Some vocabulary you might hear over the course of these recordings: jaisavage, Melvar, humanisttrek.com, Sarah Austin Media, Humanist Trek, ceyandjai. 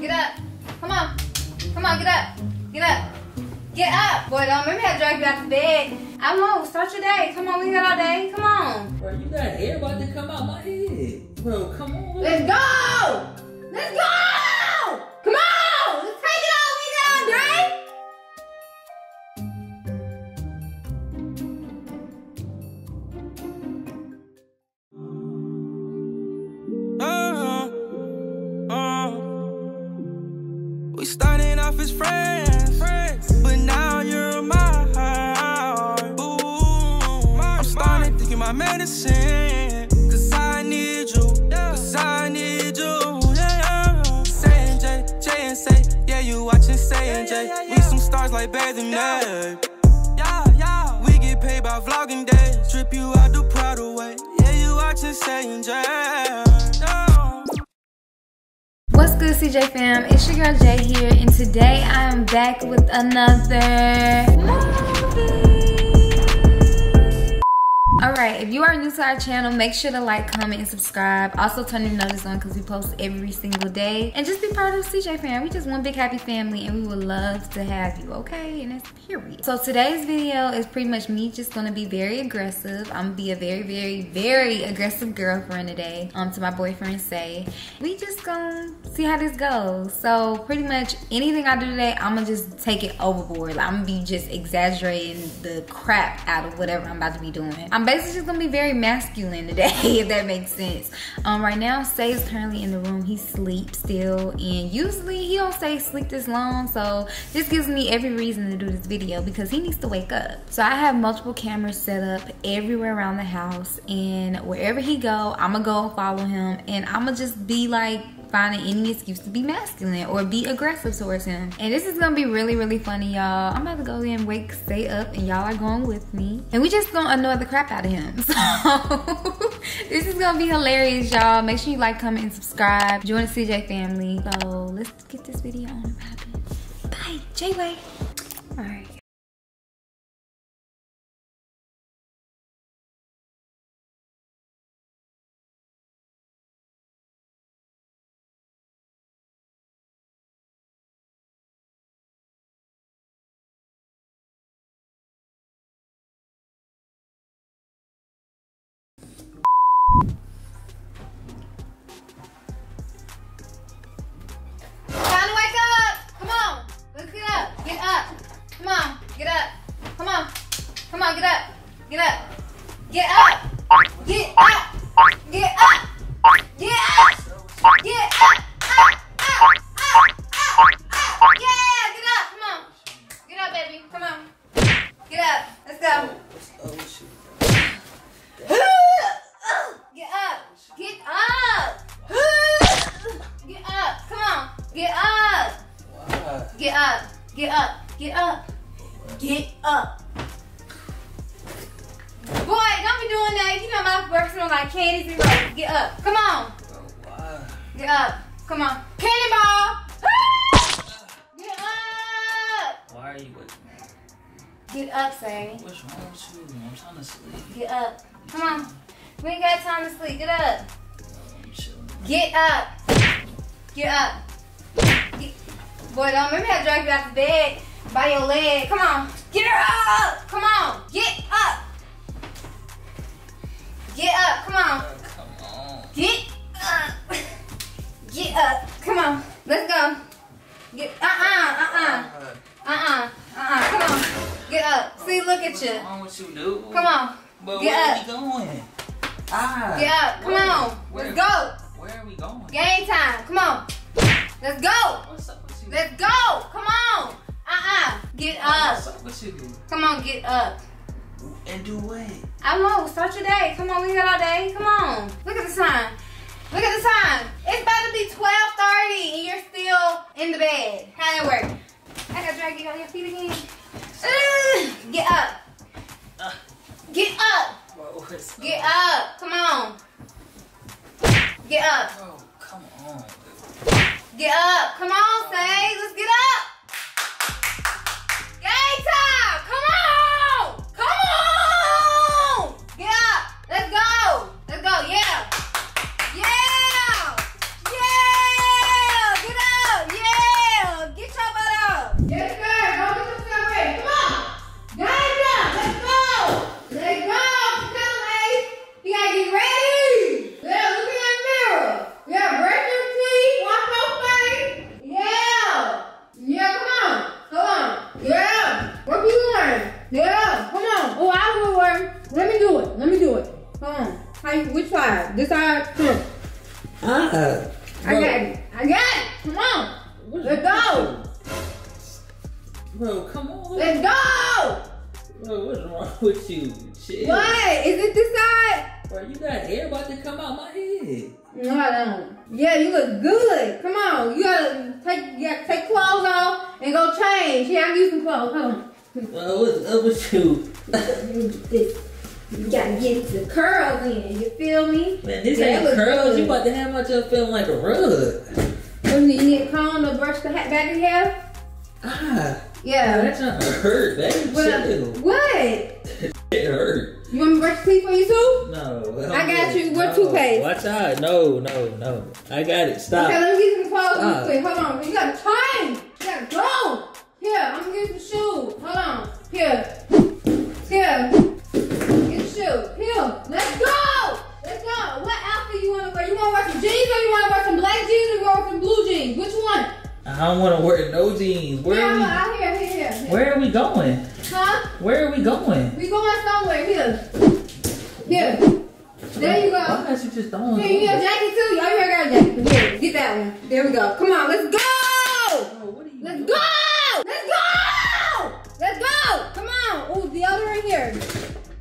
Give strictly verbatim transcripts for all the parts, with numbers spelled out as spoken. Get up. Come on. Come on, get up. Get up. Get up. Boy, don't remember how to drag you out of bed. I know. Start your day. Come on, we got all day. Come on. Bro, you got air about to come out my head. Bro, come on. Let's go. Let's go. Come on. Let's take it all we got, Dre. Started off as friends, friends, but now you're mine. Ooh, my, I'm starting my. Thinking my medicine, cause I need you, yeah. Cause I need you, yeah. Ceyandjai, Jay and say, yeah, you watching Ceyandjai, yeah, yeah, yeah, yeah. We some stars like bathing day, yeah, yeah. We get paid by vlogging day, strip you out the Pride away, yeah, you watching Ceyandjai, yeah. What's good, C J fam? It's your girl Jay here, and today I am back with another movie. Alright, if you are new to our channel, make sure to like, comment, and subscribe. Also turn your notice on because we post every single day. And just be part of C J fam. We just one big happy family, and we would love to have you, okay? And that's period. So today's video is pretty much me just gonna be very aggressive. I'm gonna be a very, very, very aggressive girlfriend today. Um, to my boyfriend Say. We just gonna see how this goes. So pretty much anything I do today, I'ma just take it overboard. Like, I'm gonna be just exaggerating the crap out of whatever I'm about to be doing. I'm basically just gonna be very masculine today, if that makes sense. Um, right now, Say is currently in the room. He sleeps still, and usually he don't stay sleep this long. So this gives me every reason to do this video. Video because he needs to wake up. So I have multiple cameras set up everywhere around the house, and wherever he go, I'ma go follow him, and I'ma just be like finding any excuse to be masculine or be aggressive towards him. And this is gonna be really, really funny, y'all. I'm about to go in, wake Say up, and y'all are going with me, and we just gonna annoy the crap out of him. So this is gonna be hilarious, y'all. Make sure you like, comment, and subscribe. Join the C J family. So let's get this video on and poppin'. Bye, J-Way. All right. Get up, get up, get up, get up, get up, get up, get up, up, up, up, up, yeah, get up, come on, get up, baby, come on, get up, let's go, get up, get up, get up, come on, get up, get up, get up, get up, get up. Boy, don't be doing that. You know my works on like candies and rolls. Get up. Come on. Get up. Come on. Candy ball. Get up. Why are you with me? Get up, Say. What's wrong with you? I'm trying to sleep. Get up. Come on. We ain't got time to sleep. Get up. Get up. Get up. Get... Boy, don't remember how to drag you out of bed by your leg. Come on. Get her up. Come on. Get up. Get up, come on. Come on. Get up. Get up. Come on. Let's go. Get uh uh uh uh uh uh uh. Come on. Get up. See, look at you. What's wrong with you, dude? Come on. But get where up. Are we going? Ah. Get up. Come where, on. Where, Let's go. Where are we going? Game time. Come on. Let's go. What's up with you? Let's go. Come on. Uh uh. Get up. What's up with you, dude? Come on. Get up. And do what? I know. Start your day. Come on, we got all day. Come on. Look at the time. Look at the time. It's about to be twelve thirty, and you're still in the bed. How that work? I gotta drag you on your feet again. Ugh. Get up. Uh. Get up. Whoa, get up. Come on. Get up. Oh, come on. Get up. Come on, Say. Let's get up. Game time. Come on. Let's go! Let's go, yeah! Yeah! Yeah! Get up! Again! Come on! Let's go! Bro, come on! Let's go! Bro, what's wrong with you? Chill. What? Is it this side? Bro, you got air about to come out my head. No, I don't. Yeah, you look good. Come on. You gotta take you gotta take clothes off and go change. Yeah, I'm using clothes. Hold on. Bro, what's up with you? You gotta get the curls in, you feel me? Man, this yeah, ain't curls. Good. You about to have my tail feeling like a rug. You need a comb to brush the hat back of your hair? Ah. Yeah. That's not hurt, baby. Well, what? It hurt. You want me to brush your teeth for you too? No. I got you. What toothpaste? Watch out. No, no, no. I got it. Stop. Okay, let me get some clothes real quick. Hold on. You gotta train. You gotta go. Here, I'm gonna get some shoes. Hold on. Here. Here. Here, let's go! Let's go! What outfit you want to wear? You want to wear some jeans or you want to wear some black jeans or you want to wear some blue jeans? Which one? I don't want to wear no jeans. Where yeah, are we? Out here, here, here. Where are we going? Huh? Where are we going? We going somewhere. Here. Here. There you go. Why can't you just throw here, you got a jacket too? Y'all here got a jacket. Here, get that one. There we go. Come on, let's go! Oh, what are you let's doing? Go! Let's go! Let's go! Come on! Ooh, the other right here.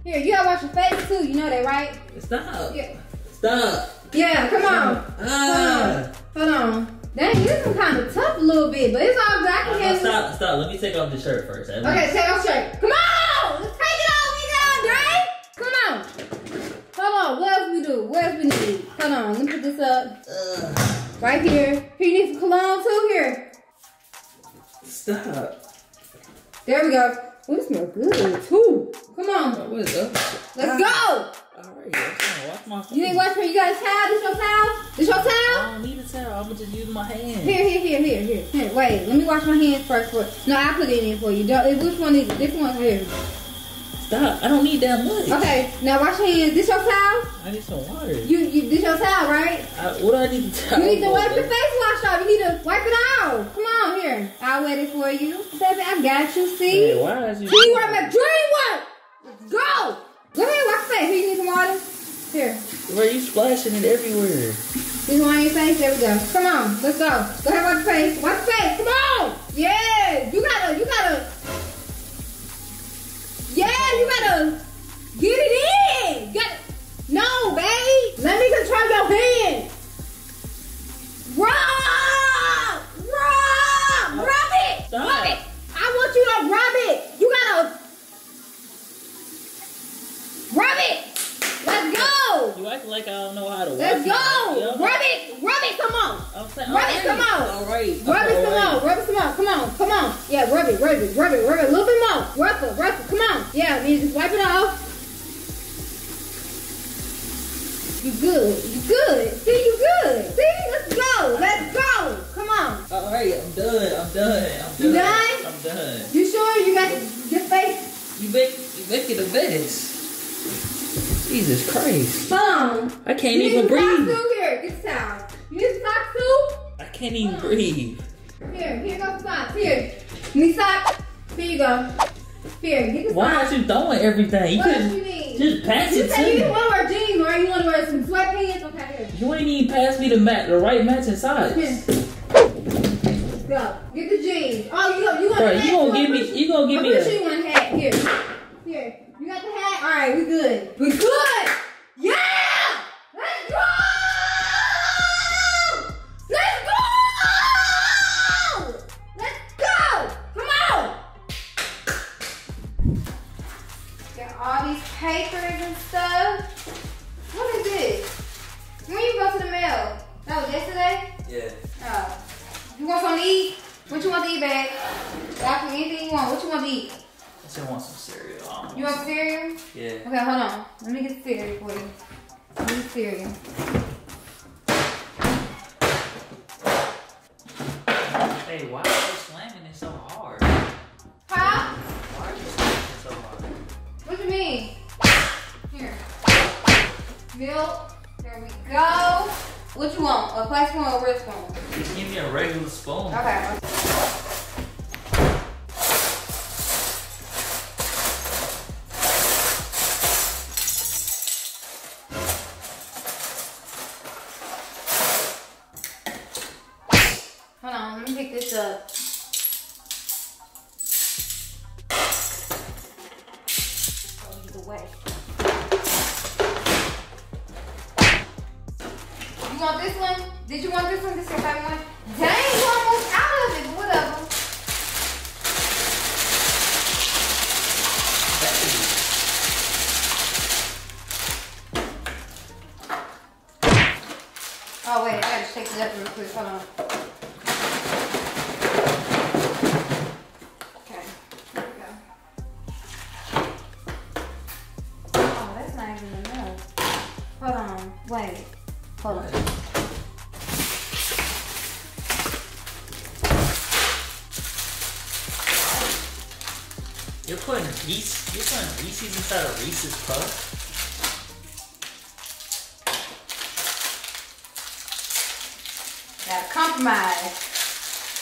Here, you gotta wash your face too, you know that, right? Stop. Yeah. Stop. Yeah, come on. Ah. Hold on. Hold on. Dang, you some kind of tough a little bit, but it's all good. I can handle it. Stop, stop. Let me take off the shirt first. I mean. Okay, take off the shirt. Come on! Let's take it off, you know, right? Come on. Hold on, what else we do? What else we need? Hold on, let me put this up. Ugh. Right here. Here, you need some cologne too, here. Stop. There we go. Oh, it smells good too. Come on. What is up? Let's go. All right, I'm trying to wash my face. You didn't wash your. You got a towel? This your towel? This your towel? I don't need a towel. I'm gonna just use my hand. Here, here, here, here, here. Here, wait. Let me wash my hands first. For no, I put it in for you. Which one is it? This one here. Stop. I don't need that much. Okay. Now wash your hands. This your towel? I need some water. You, you. This your towel, right? I, what do I need to towel? You need to wipe your face wash off. You need to wipe it off. Come on, here. I'll wet it for you. Baby, I got you, see? Hey, why is you teamwork, my dream work! Let's go! Let me wash your face. Here, you need some water? Here. Where are you splashing it everywhere? This one on your face? There we go. Come on. Let's go. Go ahead, wash your face. Wash your face. Come on! Yeah! You gotta, you gotta... Yeah, you gotta get it in! You gotta... No, babe! Let me control your hand! Rob! Rob! Rob it! Stop. Rob it! I want you to rub it! You gotta... Rub it! Let's go! You act like I don't know how to Let's go! It. Rub it! Rub it! Come on! I'm saying, rub right. it! Come on! All right. Rub it some right. more! Rub it some more! Come on! Come on! Yeah, rub it! Rub it! Rub it! Rub it! A little bit more! Rougher! Rougher! Come on! Yeah, then just wipe it off. You good. You good. See, you good. See, let's go. Let's go. Come on. All right, I'm done. I'm done. I'm done. You done? I'm done. You sure you got your face? You make, you make it a mess. Jesus Christ. Boom. I can't you even breathe. Here, get the towel. You need socks too? I can't even Boom. breathe. Here, here goes socks. Here. Need socks? Here you go. Here, get the socks. Why aren't you throwing everything? You what do you mean? Just pass you it to me. You said you want to wear jeans. Or you want to wear some sweatpants? Okay, here. You ain't even pass me the mat, the right matching size. Go get the jeans. Oh, you go. You want Bro, you gonna give me? You gonna give me? I'm gonna show you one hat. Here, here. You got the hat. All right, we good. We good. Yeah. Let's go. Let's go. Let's go. Come on. Got all these papers and stuff. When you go to the mail? That was yesterday? Yeah. Oh. You want something to eat? What you want to eat, babe? After anything you want, what you want to eat? I just want some cereal. Want you want some cereal? Yeah. Okay, hold on. Let me get cereal for you. Let me get cereal. Hey, why are you slamming it so hard? Huh? Why are you slamming it so hard? What do you mean? Here. Milk. There we go. What you want? A plastic one or a real spoon? Just give me a regular spoon. Okay. Let me pick this up. Oh, he's away. You want this one? Did you want this one? This is your favorite one? Dang, you almost out of it. Whatever. Oh wait, I gotta shake it up real quick, hold on. Okay, there we go. Oh, that's not even enough. Hold on, wait, hold on. You're putting Reese's, you're putting Reese's inside of Reese's Puffs? Gotta compromise.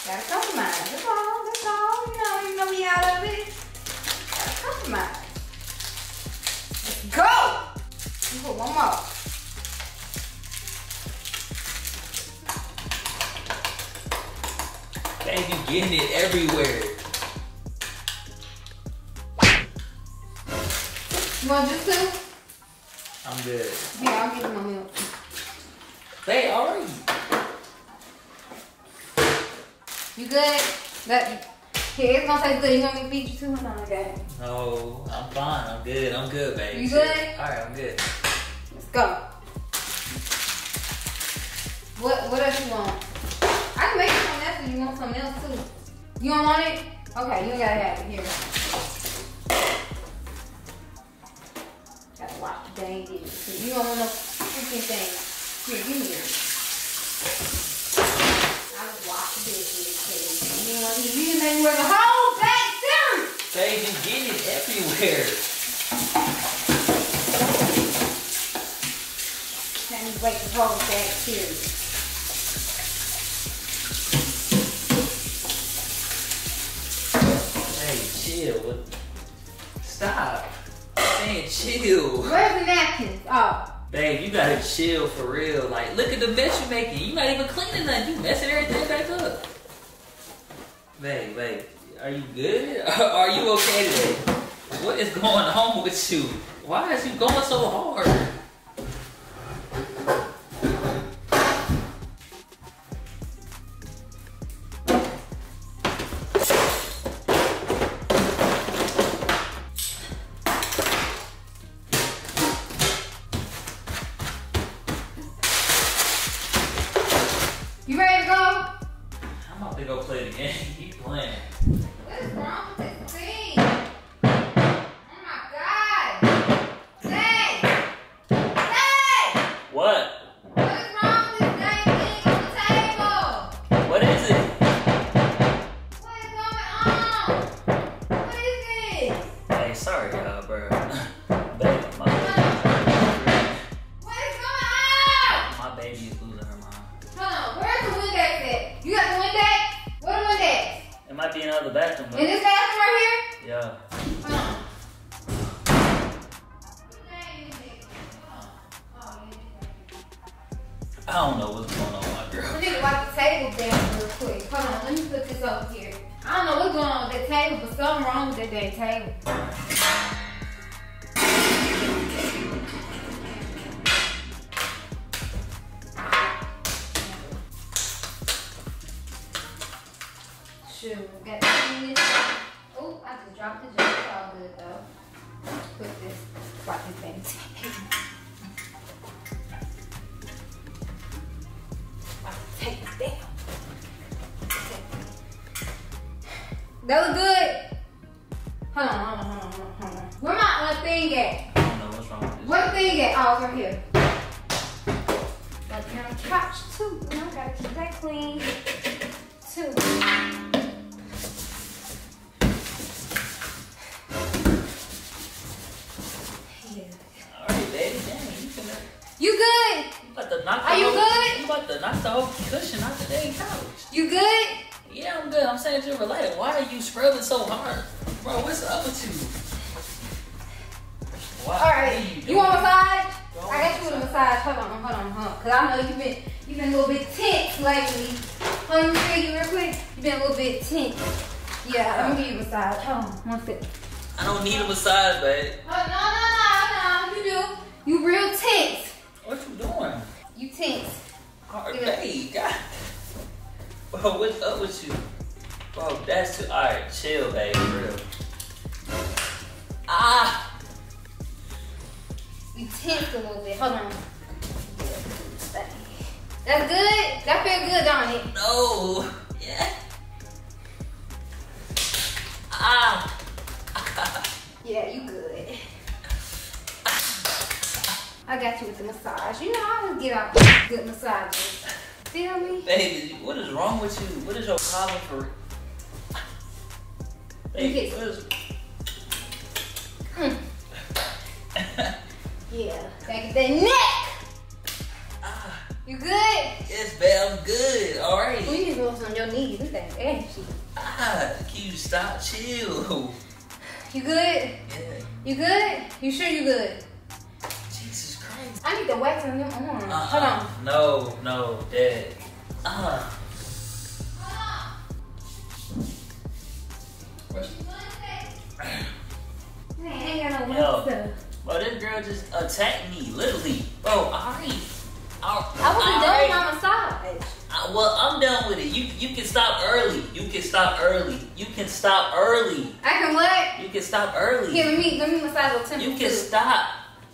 Gotta compromise. That's all. That's all. You know, you know we out of it. Gotta compromise. Let's go! You put one more. Dang, you getting it everywhere. You want this too? I'm good. Yeah, I'll give you my milk. They already. You good? That, yeah, it's gonna taste good. You want me to feed you too? Hold on, I got it. No, I'm fine. I'm good. I'm good, baby. You good? Alright, I'm good. Let's go. What What else you want? I can make something else if you want something else too. You don't want it? Okay, you gotta have it. Here. Gotta watch the dang it. You don't want no freaking thing. Here, give me yours. You didn't make me wear the whole bag down. They can get it everywhere. Let me break the whole bag here. Hey, chill. Stop. Hey, chill. Where's the napkins? Oh. Babe, you gotta chill for real. Like, look at the mess you're making. You not even cleaning nothing. You messing everything back up. Babe, babe, are you good? Are you okay today? What is going on with you? Why is you going so hard? I don't know what's going on, my girl. I need to wipe the table down real quick. Hold on, let me put this over here. I don't know what's going on with that table, but something wrong with that damn table. Shoot, we got this. Oh, I just dropped the jar. It's all good though. Put this, wipe this down. Take it down. That was good. Hold on, hold on, hold on, hold on, hold on. Where my uh, thing at? I don't know what's wrong with this. What thing at? Oh, it's right here. Got down the couch too. And I gotta keep that clean too. Yeah. All right, baby, dang, you can. You good? You about to knock. Are you good? The, not the whole cushion, not the dang couch. You good? Yeah, I'm good. I'm saying you're related. Why are you scrubbing so hard? Bro, what's up with you? Why? All right. You, you want a massage? Go I got you with a massage. Hold on, hold on, hold on. Because I know you've been, you've been a little bit tense lately. Let me feel you real quick. one fifteen. Yeah, I'm gonna give you a massage. Hold on, one fifty. I don't need a massage, babe. No, no, no, no, you do. You real tense. What you doing? You tense. Alright, babe, God. Bro, what's up with you? Bro, that's too, alright, chill, babe, for real. Ah! You tense a little bit, hold on. That's good? That feel good, don't it? No. Yeah. Ah. Yeah, you good. I got you with the massage. You know, I always get out good massages. Feel me? Baby, what is wrong with you? What is your problem for? Baby, what is... Mm. Yeah. Take that neck! You good? Yes, babe, I'm good. All right. Well, you just lost on your knees. Look at that ass. Ah, can you stop? Chill. You good? Yeah. You good? You sure you good? Jesus Christ. I need to wax on your arm. Uh-uh. Hold on. No, no, Dad. Uh-huh. What? I ain't got no wax stuff. Bro, this girl just attacked me, literally. Bro, all right. I, I wasn't done with my massage. I, well, I'm done with it. You you can stop early. You can stop early. You can stop early. I can what? You can stop early. Here, let me, let me massage your temple. You can too. stop.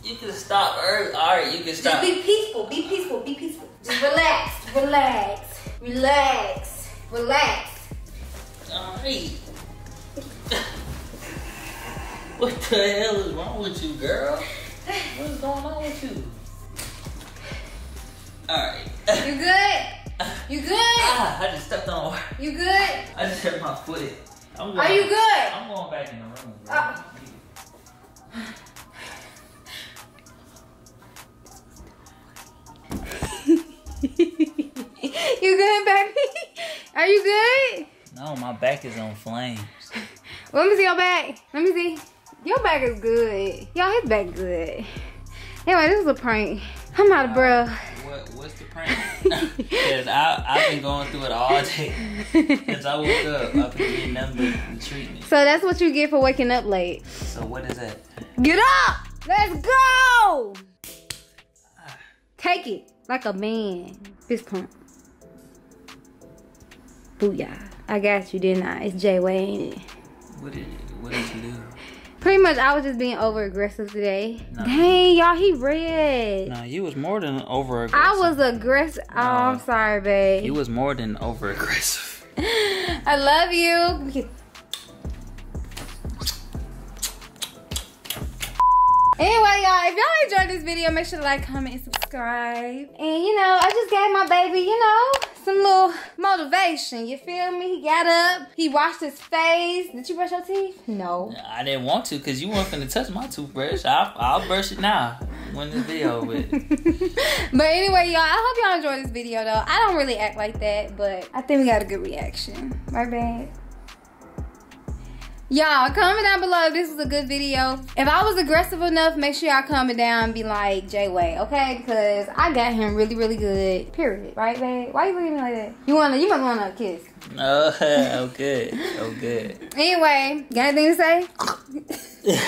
You can stop early. All right, you can stop. Just be peaceful. Be peaceful. Be peaceful. Just relax. Relax. Relax. Relax. All right. What the hell is wrong with you, girl? What is going on with you? Alright. You good? You good? Ah, I just stepped on water. You good? I just hurt my foot. I'm going, Are you good? I'm going back in the room, bro. Uh, you good, baby? Are you good? No, my back is on flames. Well, let me see your back. Let me see. Your back is good. Y'all, his back good. Anyway, this was a prank. I'm out of breath. What, what's the prank? Because I've been going through it all day. Since I woke up, I've been getting nothing but the treatment. So that's what you get for waking up late. So what is that? Get up! Let's go! Ah. Take it like a man. Fist pump. Booyah. I got you, didn't I? It's Jayway, ain't it? What did, what did you do? Pretty much, I was just being over aggressive today. Nah. Dang, y'all, he red. Nah, you was more than over aggressive. I was aggressive. Oh, nah. I'm sorry, babe. You was more than over aggressive. I love you. Anyway, y'all, if y'all enjoyed this video, make sure to like, comment, and subscribe. And, you know, I just gave my baby, you know, some little motivation. You feel me? He got up. He washed his face. Did you brush your teeth? No. I didn't want to because you weren't going to touch my toothbrush. I'll, I'll brush it now when this video with. But anyway, y'all, I hope y'all enjoyed this video, though. I don't really act like that, but I think we got a good reaction. My bad. Y'all, comment down below if this was a good video. If I was aggressive enough, make sure y'all comment down and be like, Jayway, okay? Because I got him really, really good, period. Right, babe? Why you looking at me like that? You wanna, you must want a kiss. Oh, oh good. Oh, good. Anyway, got anything to say?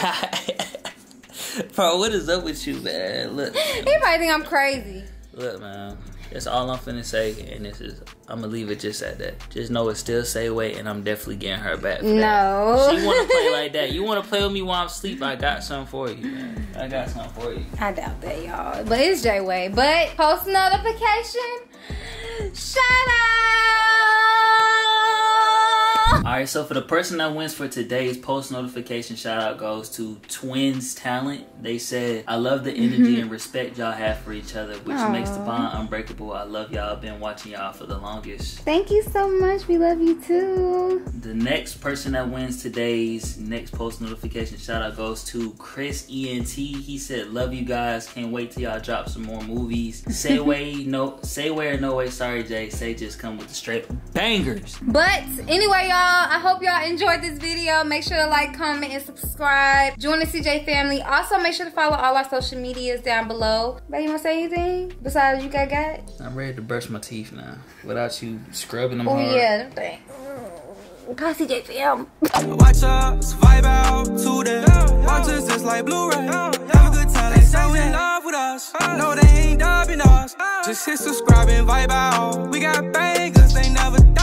Bro, what is up with you, man? Look. Man. He probably think I'm crazy. Look, man. That's all I'm finna say, and this is, I'm gonna leave it just at that. Just know it's still Jayway, and I'm definitely getting her back for no. that. She wanna play like that. You wanna play with me while I'm asleep, I got something for you, man. I got something for you. I doubt that, y'all. But it's Jayway. But post notification, shout out! Alright, so for the person that wins for today's post notification shout out goes to Twins Talent. They said, I love the energy mm-hmm. and respect y'all have for each other, which Aww. makes the bond unbreakable. I love y'all. I've been watching y'all for the longest. Thank you so much. We love you too. The next person that wins today's next post notification shout out goes to Chris E N T. He said, love you guys. Can't wait till y'all drop some more movies. Say way, no, say way or no way. Sorry, Jay. Say just come with the straight bangers. But anyway, y'all. I hope y'all enjoyed this video. Make sure to like, comment, and subscribe. Join the C J family. Also, make sure to follow all our social medias down below. Baby, you want to say anything besides you got got? I'm ready to brush my teeth now without you scrubbing them oh, hard. Oh, yeah. Thanks. उठा सी जय पे हम watch us vibe out to the watch us just like Blu-ray have a good time so in love with us no they ain't dubbing us just hit subscribe and vibe out we got bangers they never